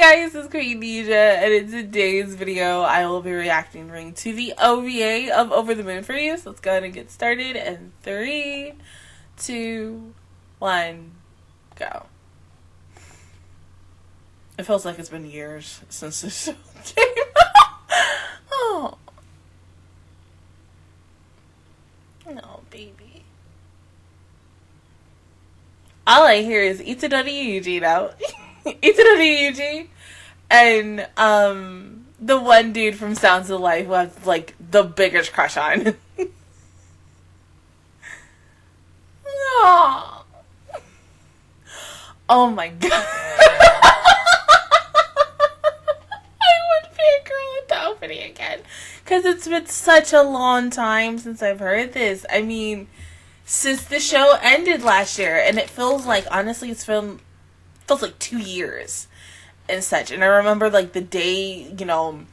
Hey guys, this is Queen Nija, and in today's video, I will be reacting to the OVA of Over the Moon for you. So let's go ahead and get started. And 3, 2, 1, go. It feels like it's been years since this show came out. Oh. No, baby. All I hear is Itadori Yuji now. Itadori Yuji and the one dude from Sounds of Life who I have like the biggest crush on. Oh. Oh my god. I would be a girl with the opening again, because it's been such a long time since I've heard this. I mean, since the show ended last year, and it feels like, honestly, it's been felt like 2 years and such. And I remember like the day, you know,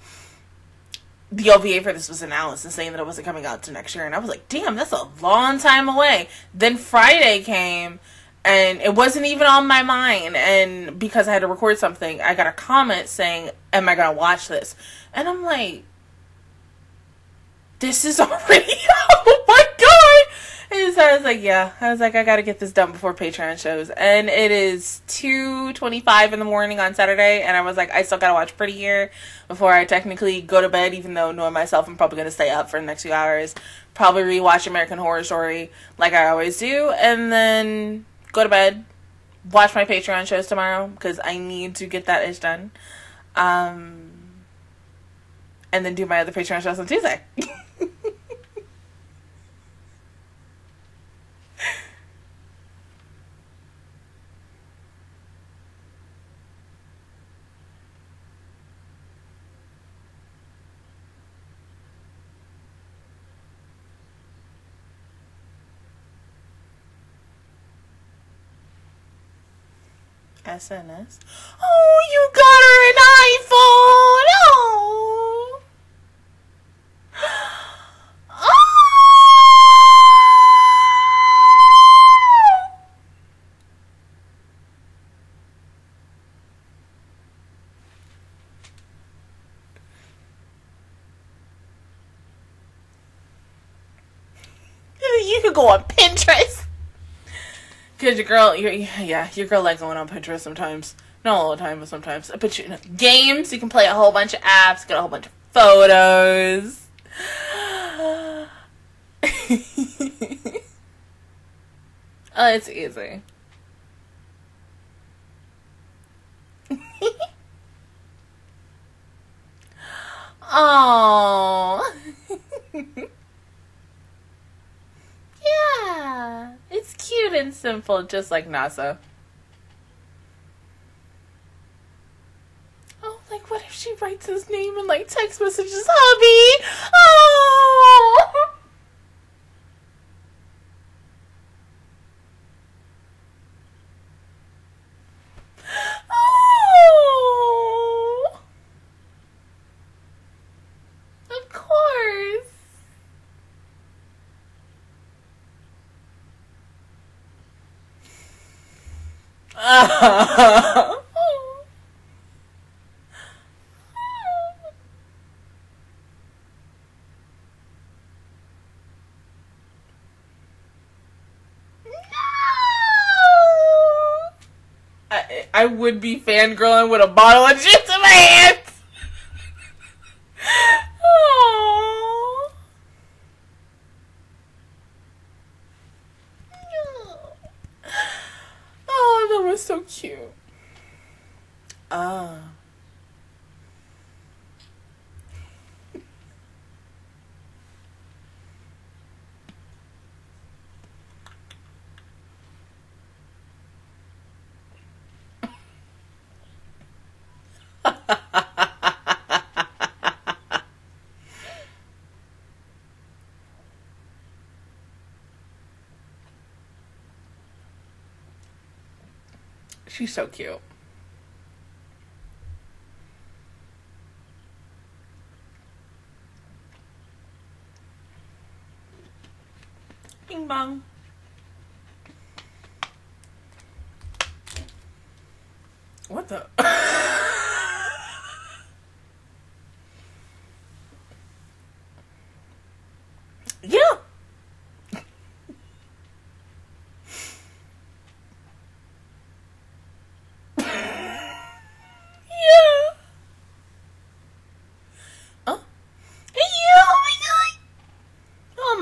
the OVA for this was announced and saying that it wasn't coming out till next year, and I was like, damn, that's a long time away. Then Friday came and it wasn't even on my mind, and because I had to record something, I got a comment saying, am I gonna watch this? And I'm like, this is already oh my god. And so I was like, yeah, I was like, I gotta get this done before Patreon shows. And it is 2:25 in the morning on Saturday, and I was like, I still gotta watch Pretty Year before I technically go to bed, even though knowing myself, I'm probably gonna stay up for the next few hours, probably rewatch American Horror Story like I always do, and then go to bed, watch my Patreon shows tomorrow, because I need to get that ish done, and then do my other Patreon shows on Tuesday. SNS. Oh, you got her an iPhone! Oh! Oh! You could go on Pinterest. Cause your girl, your girl like going on Pinterest sometimes. Not all the time, but sometimes. I put you in games. You can play a whole bunch of apps, get a whole bunch of photos. Oh, it's easy. Oh. Yeah, it's cute and simple, just like NASA. Oh, like what if she writes his name in like text messages, hubby? Oh. I would be fangirling with a bottle of juice in my hand. Oh, that was so cute. Ah. She's so cute. Bing bong. What the?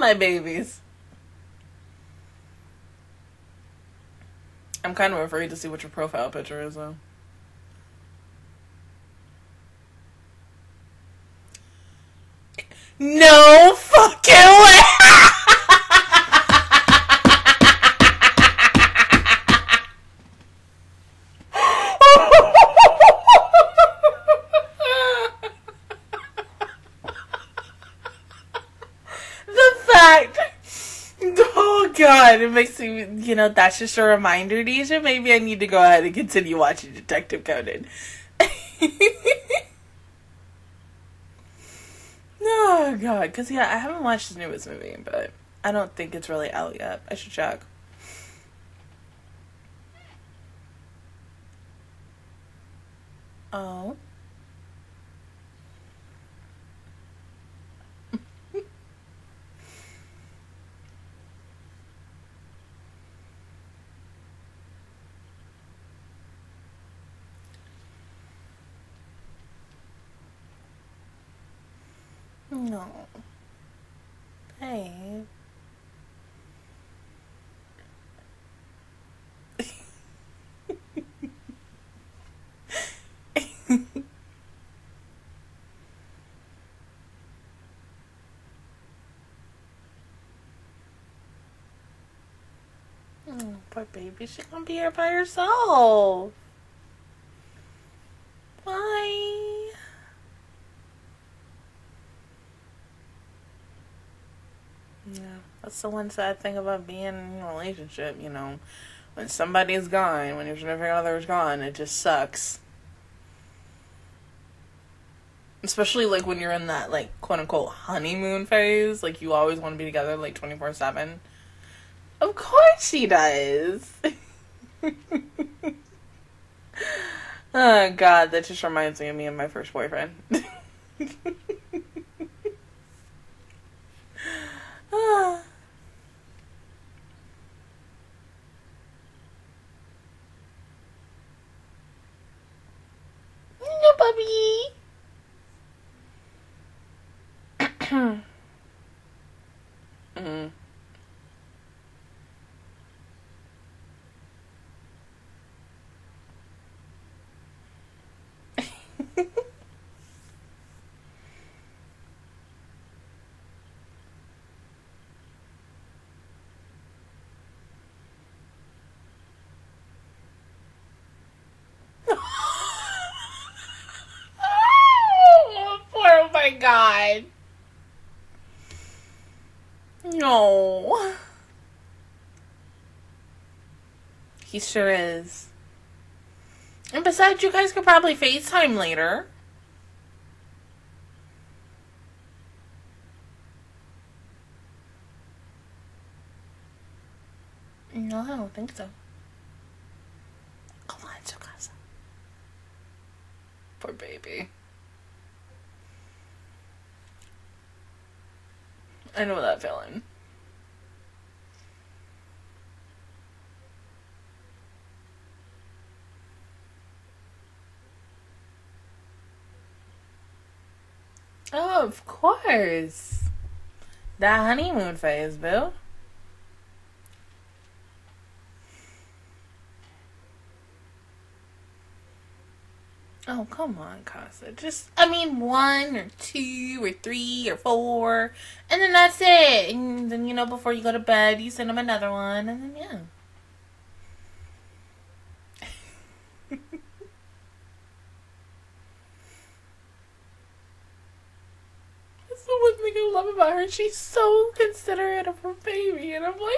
my babies. I'm kind of afraid to see what your profile picture is, though. No fucking way! God, it makes me, you know, that's just a reminder, Nija. Maybe I need to go ahead and continue watching Detective Conan. Oh, God. Because, yeah, I haven't watched his newest movie, but I don't think it's really out yet. I should check. Oh. No. Hey. Oh, poor baby. She's gonna be here by herself. Bye. Yeah, that's the one sad thing about being in a relationship, you know. When somebody's gone, when your significant other is gone, it just sucks. Especially, like, when you're in that, like, quote-unquote honeymoon phase. Like, you always want to be together, like, 24/7. Of course she does! Oh, God, that just reminds me of me and my first boyfriend. No, puppy. God. No. He sure is. And besides, you guys could probably FaceTime later. No, I don't think so. Come on, Tsukasa. Poor baby. I know that feeling. Oh, of course. That honeymoon phase, boo. Oh, come on, Casa. Just, I mean, 1 or 2 or 3 or 4. And then that's it. And then, you know, before you go to bed, you send them another one. And then, yeah. That's the one thing I love about her. She's so considerate of her baby. And I'm like, ah!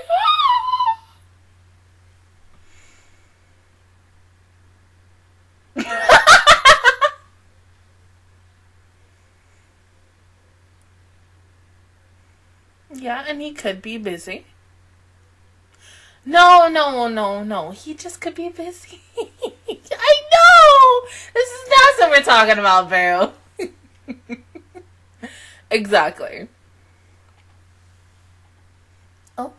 Yeah, and he could be busy. No. He just could be busy. I know! This is not what we're talking about, Beryl. Exactly. Oh.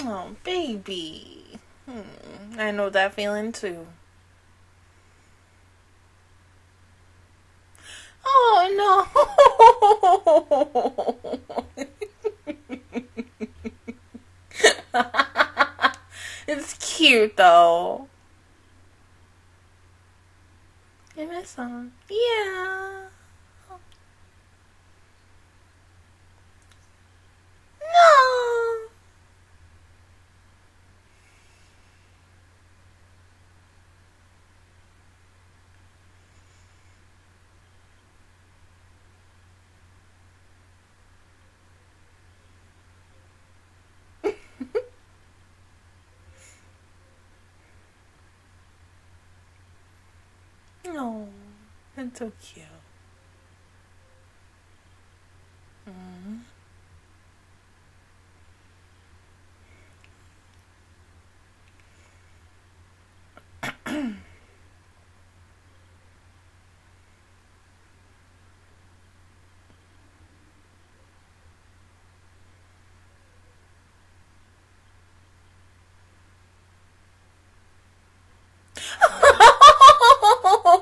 Oh, baby. I know that feeling too. Oh, no. It's cute, though. Give me some. Yeah. Oh, that's so cute.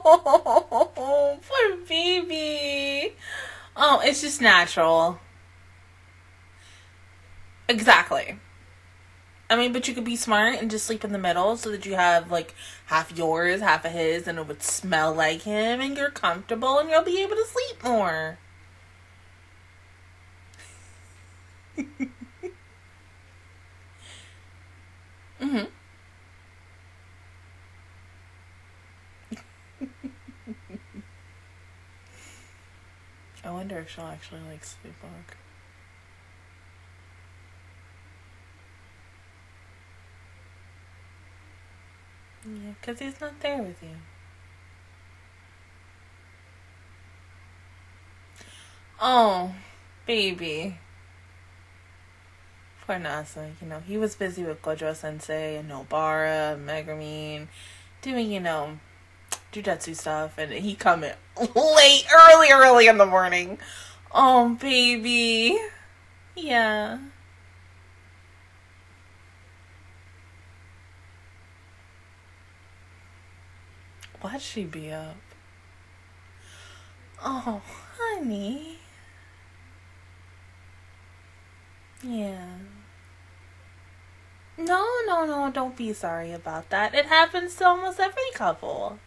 Oh, poor baby. Oh, it's just natural. Exactly. I mean, but you could be smart and just sleep in the middle so that you have, like, half yours, half of his, and it would smell like him, and you're comfortable, and you'll be able to sleep more. I wonder if she'll actually like sleepwalk. Yeah, because he's not there with you. Oh, baby. Poor NASA, you know, he was busy with Gojo Sensei and Nobara and Megumin, doing, you know, Jujutsu stuff, and he come in late, early in the morning. Oh, baby. Yeah. Why'd she be up? Oh, honey. Yeah. No, don't be sorry about that. It happens to almost every couple.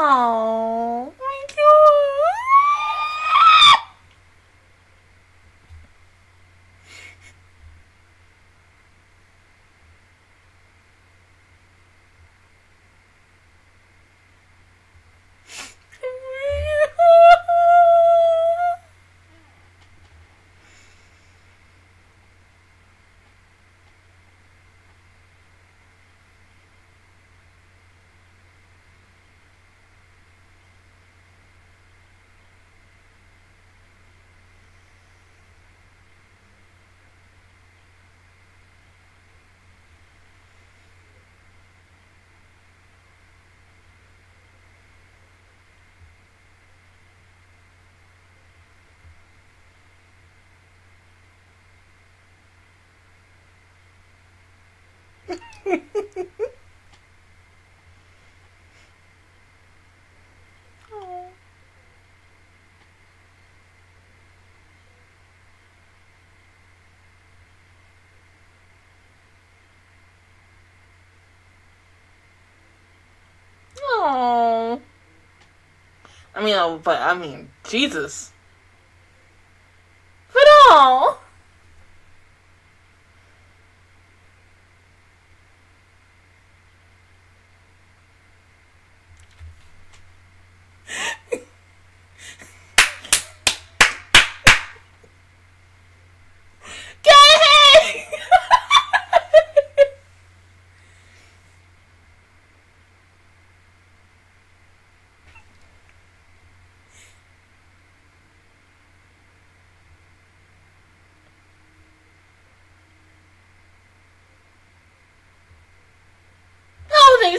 Oh, my God. I mean, Jesus. But all.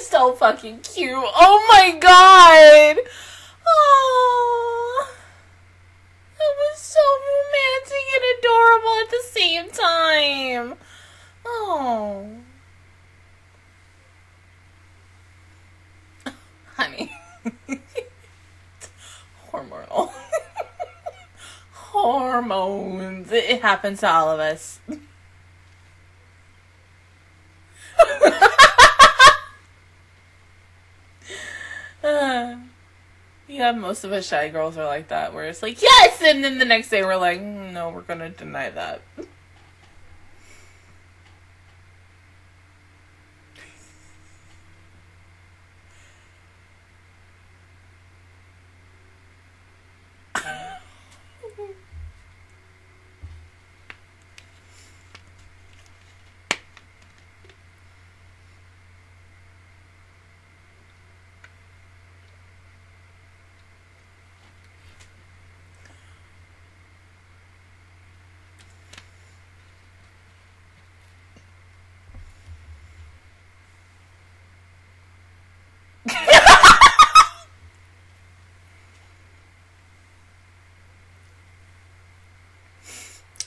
So fucking cute. Oh my god. Oh, that was so romantic and adorable at the same time. Oh. Honey. Hormonal. Hormones. It happens to all of us. Yeah, most of us shy girls are like that, where it's like, yes! And then the next day we're like, no, we're gonna deny that.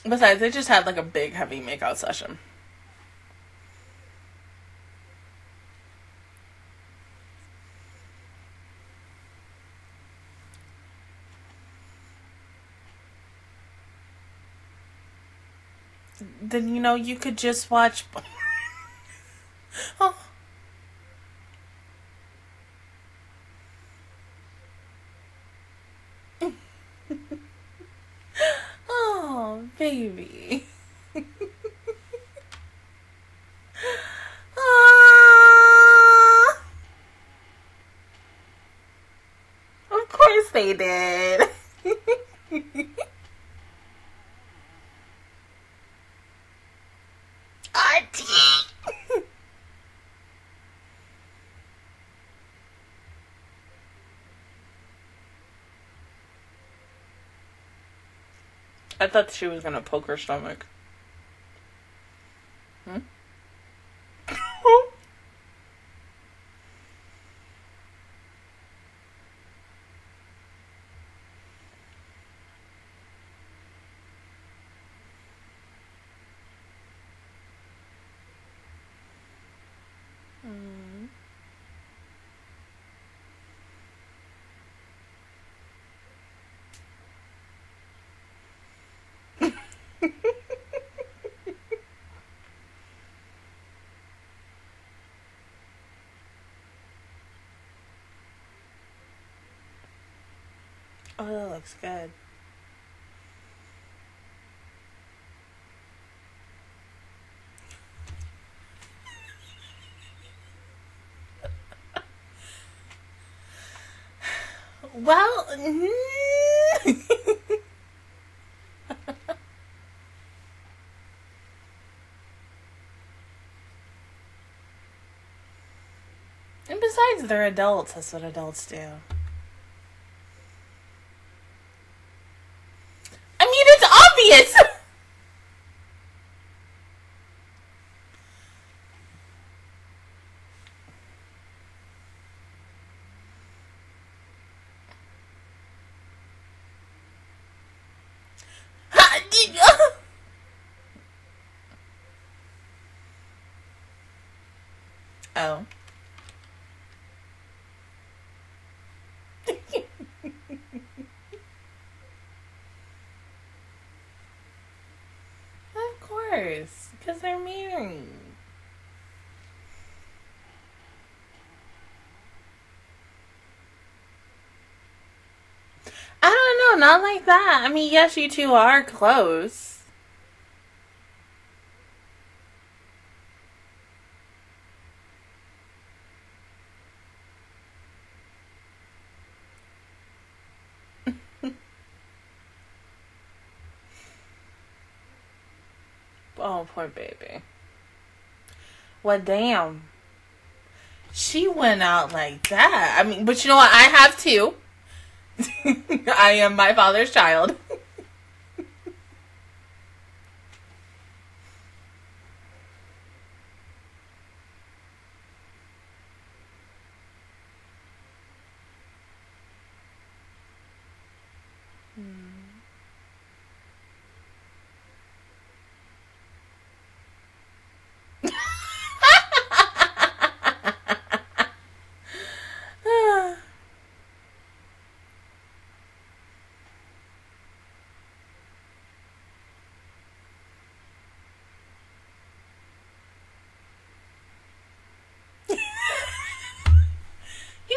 Besides, they just had like a big, heavy makeout session. Then, you know, you could just watch... Oh. Baby. Of course they did. I thought she was gonna poke her stomach. Hmm? Oh, that looks good. Well, and besides, they're adults. That's what adults do. Oh. Of course, because they're married. not like that. I mean, yes, you two are close. Oh, poor baby. Well, damn. She went out like that. I mean, but you know what? I have too. I am my father's child.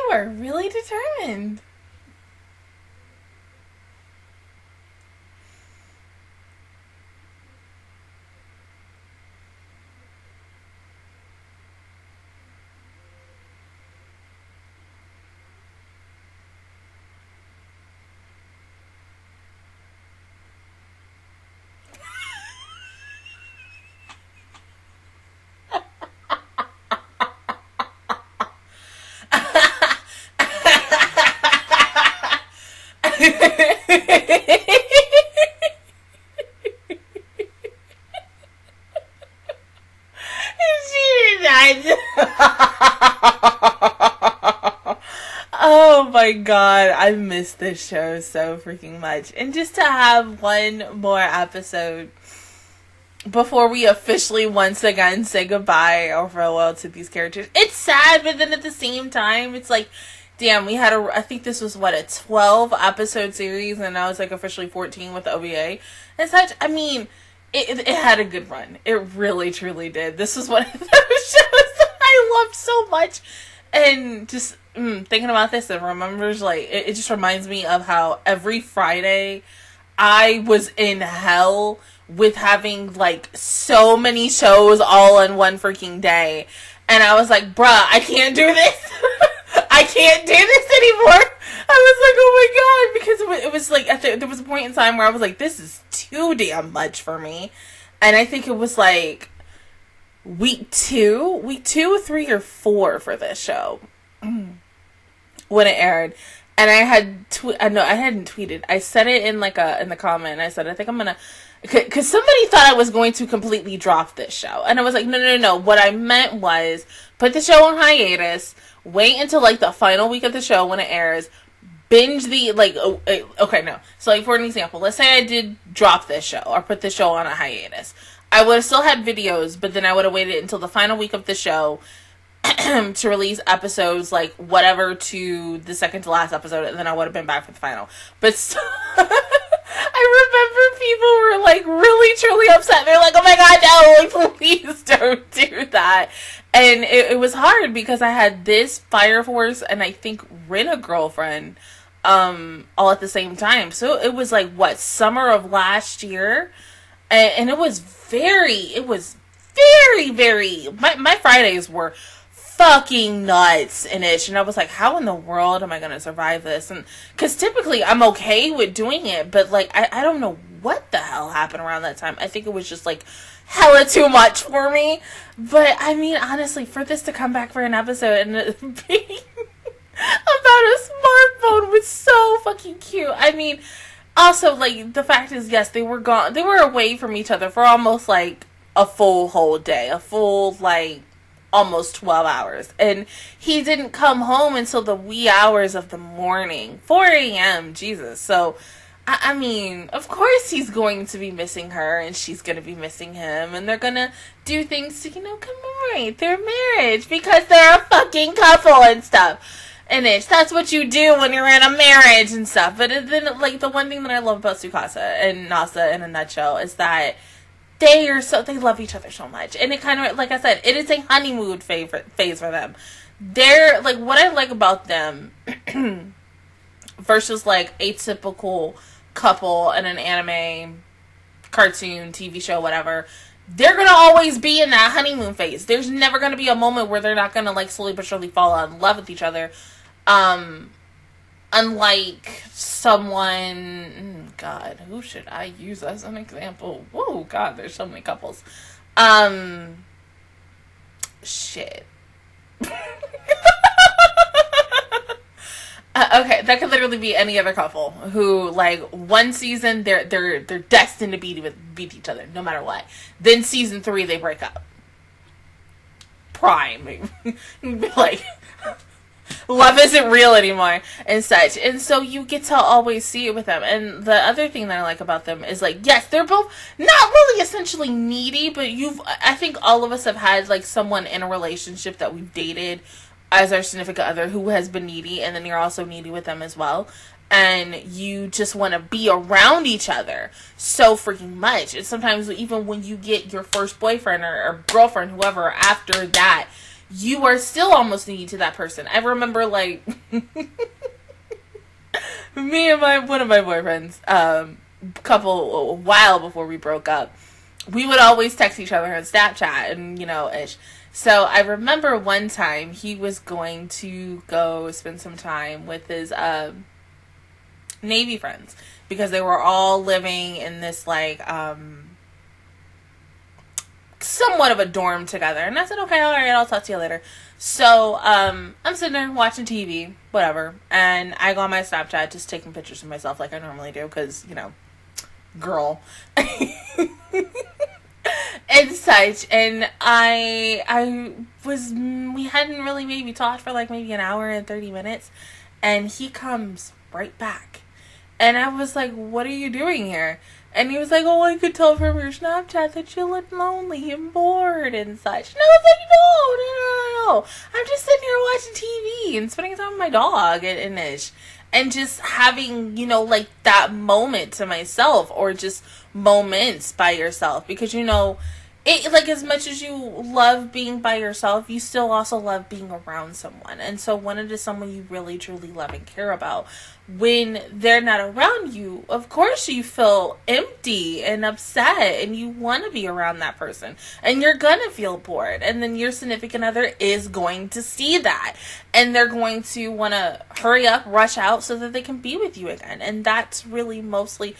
Are really determined. Oh my god, I miss this show so freaking much. And just to have one more episode before we officially once again say goodbye or farewell to these characters. It's sad, but then at the same time, it's like, damn, we had I think this was, what, a 12-episode series, and now it's like officially 14 with the OVA and such. I mean, it had a good run. It really, truly did. This was one of those shows that I loved so much. And just thinking about this, it remembers, like, it just reminds me of how every Friday I was in hell with having, like, so many shows all in one freaking day. And I was like, bruh, I can't do this. I can't do this anymore. I was like, oh my god, because it was like, there was a point in time where I was like, this is too damn much for me. And I think it was like week 2, 3, or 4 for this show when it aired. And I had I hadn't tweeted. I said it in like in the comment. I said, I think I'm gonna, because somebody thought I was going to completely drop this show, and I was like, no. What I meant was put the show on hiatus. Wait until, like, the final week of the show when it airs. Binge the, like, oh, okay, no. So, like, for an example, let's say I did drop this show or put the show on a hiatus. I would have still had videos, but then I would have waited until the final week of the show to release episodes, like, whatever, to the second to last episode, and then I would have been back for the final. But still, I remember people were, like, really, truly upset. They're like, oh my god, no, like, please don't do that. And it was hard because I had this, Fire Force, and I think Rent a Girlfriend all at the same time. So it was like, what, summer of last year? And it was very, very, my Fridays were fucking nuts in it. And I was like, how in the world am I going to survive this? And because typically I'm okay with doing it, but like, I don't know what the hell happened around that time. I think it was just like hella too much for me. But I mean, honestly, for this to come back for an episode and it being about a smartphone was so fucking cute. I mean, also, like, the fact is, yes, they were gone, they were away from each other for almost like a full whole day, a full, like, almost 12 hours, and he didn't come home until the wee hours of the morning, 4 a.m. Jesus. So I mean, of course he's going to be missing her, and she's going to be missing him, and they're going to do things to, you know, commemorate their marriage, because they're a fucking couple and stuff. And that's what you do when you're in a marriage and stuff. But then, like, the one thing that I love about Tsukasa and NASA in a nutshell is that they love each other so much. And it kind of, like I said, it is a honeymoon phase for them. They're, like, what I like about them versus, like, atypical couple in an anime, cartoon, TV show, whatever, they're going to always be in that honeymoon phase. There's never going to be a moment where they're not going to, like, slowly but surely fall in love with each other. Unlike someone, God, who should I use as an example? Whoa, God, there's so many couples. Shit. Okay, that could literally be any other couple who, like, one season they're destined to beat each other no matter what. Then season 3 they break up. Prime, like, love isn't real anymore and such. And so you get to always see it with them. And the other thing that I like about them is, like, yes, they're both not really essentially needy, but I think all of us have had, like, someone in a relationship that we've dated as our significant other who has been needy, and then you're also needy with them as well. And you just want to be around each other so freaking much. And sometimes even when you get your first boyfriend or girlfriend, whoever, after that, you are still almost needy to that person. I remember, like, me and one of my boyfriends, a while before we broke up, we would always text each other on Snapchat and, you know, ish. So I remember one time he was going to go spend some time with his Navy friends, because they were all living in this, like, somewhat of a dorm together. And I said, okay, all right, I'll talk to you later. So I'm sitting there watching TV, whatever, and I go on my Snapchat, just taking pictures of myself like I normally do, because, you know, girl and such. And we hadn't really maybe talked for, like, maybe an hour and 30 minutes, and he comes right back, and I was like, what are you doing here? And he was like, oh, I could tell from your Snapchat that you look lonely and bored and such. And I was like, no. I'm just sitting here watching TV and spending time with my dog and ish. And just having, you know, like, that moment to myself, or just moments by yourself. Because, you know, it, like, as much as you love being by yourself, you still also love being around someone. And so when it is someone you really, truly love and care about, when they're not around you, of course you feel empty and upset, and you want to be around that person, and you're gonna feel bored. And then your significant other is going to see that, and they're going to want to hurry up, rush out, so that they can be with you again. And that's really mostly,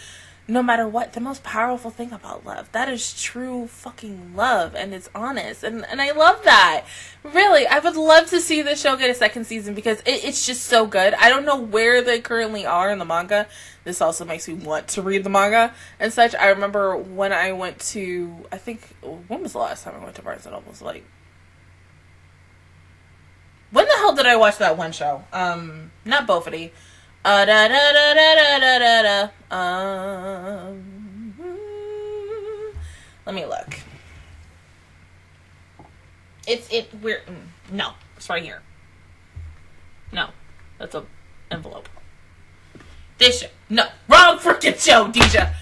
no matter what, the most powerful thing about love. That is true fucking love, and it's honest, and I love that. Really, I would love to see this show get a second season, because it's just so good. I don't know where they currently are in the manga. This also makes me want to read the manga and such. I remember when I went to, I think, when was the last time I went to Barnes and Nobles? Like, when the hell did I watch that one show? Not Bofity. Let me look. No, it's right here. No, that's an envelope. This show. No, wrong freaking show, Dija.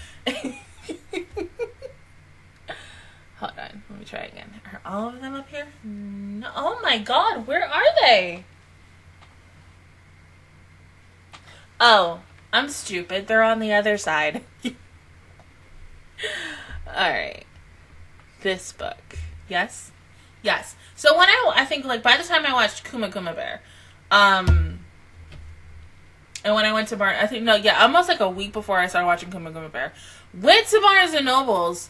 Hold on, let me try again. Are all of them up here? No. Oh my God, where are they? Oh, I'm stupid. They're on the other side. Alright. This book. Yes? Yes. So when I think, like, by the time I watched Kuma Kuma Bear, and when I went to Barnes, I think, no, yeah, almost like a week before I started watching Kuma Kuma Bear, went to Barnes and Nobles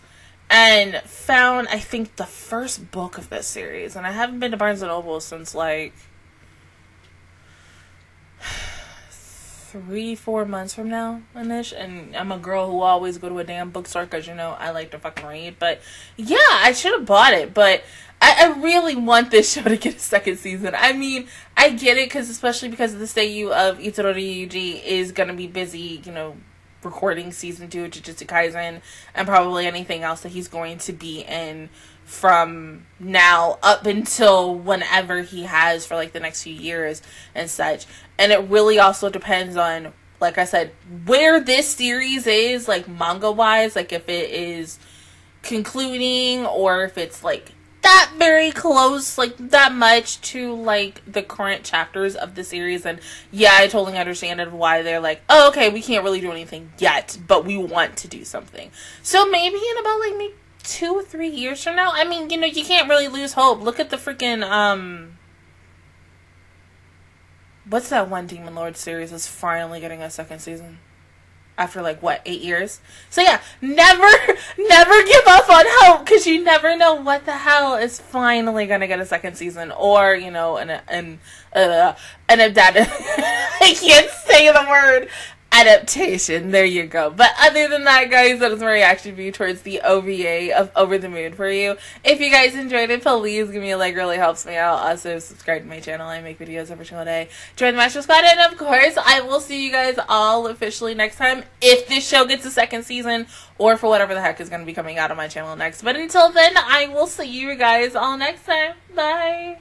and found, I think, the first book of this series. And I haven't been to Barnes and Nobles since, like, 3-4 months from now, ish. And I'm a girl who always go to a damn bookstore, because, you know, I like to fucking read. But yeah, I should have bought it, but I really want this show to get a second season. I mean, I get it, because especially because of the seiyuu of Itadori Yuji is going to be busy, you know, recording season 2 of Jujutsu Kaisen, and probably anything else that he's going to be in from now up until whenever he has for, like, the next few years and such. And it really also depends on, like I said, where this series is, like, manga wise, like if it is concluding, or if it's, like, that very close, like, that much to, like, the current chapters of the series. And, yeah, I totally understand why they're like, oh, okay, we can't really do anything yet, but we want to do something. So maybe in about, like, maybe 2 or 3 years from now, I mean, you know, you can't really lose hope. Look at the freaking, what's that one Demon Lord series that's finally getting a second season? After, like, what, 8 years? So, yeah, never give up on hope, because you never know what the hell is finally going to get a second season, or, you know, an adaptation. I can't say the word. Adaptation. There you go. But other than that, guys, that is my reaction view towards the OVA of Over the Moon for you. If you guys enjoyed it, please give me a like. It really helps me out. Also, subscribe to my channel. I make videos every single day. Join the Master Squad. And, of course, I will see you guys all officially next time if this show gets a second season or for whatever the heck is going to be coming out on my channel next. But until then, I will see you guys all next time. Bye.